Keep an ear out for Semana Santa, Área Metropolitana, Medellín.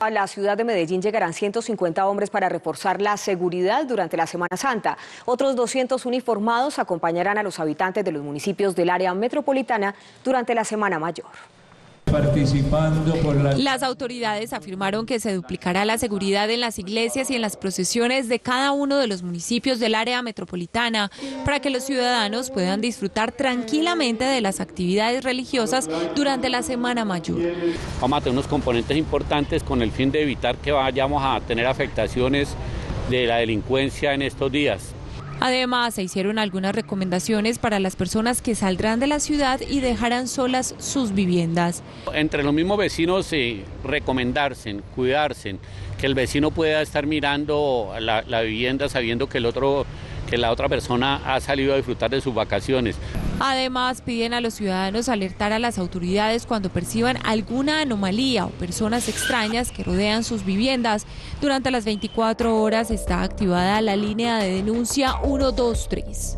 A la ciudad de Medellín llegarán 150 hombres para reforzar la seguridad durante la Semana Santa. Otros 200 uniformados acompañarán a los habitantes de los municipios del área metropolitana durante la Semana Mayor. Las autoridades afirmaron que se duplicará la seguridad en las iglesias y en las procesiones de cada uno de los municipios del área metropolitana para que los ciudadanos puedan disfrutar tranquilamente de las actividades religiosas durante la Semana Mayor. Vamos a tener unos componentes importantes con el fin de evitar que vayamos a tener afectaciones de la delincuencia en estos días. Además, se hicieron algunas recomendaciones para las personas que saldrán de la ciudad y dejarán solas sus viviendas. Entre los mismos vecinos, recomendarse, cuidarse, que el vecino pueda estar mirando la vivienda sabiendo que la otra persona ha salido a disfrutar de sus vacaciones. Además, piden a los ciudadanos alertar a las autoridades cuando perciban alguna anomalía o personas extrañas que rodean sus viviendas. Durante las 24 horas está activada la línea de denuncia 123.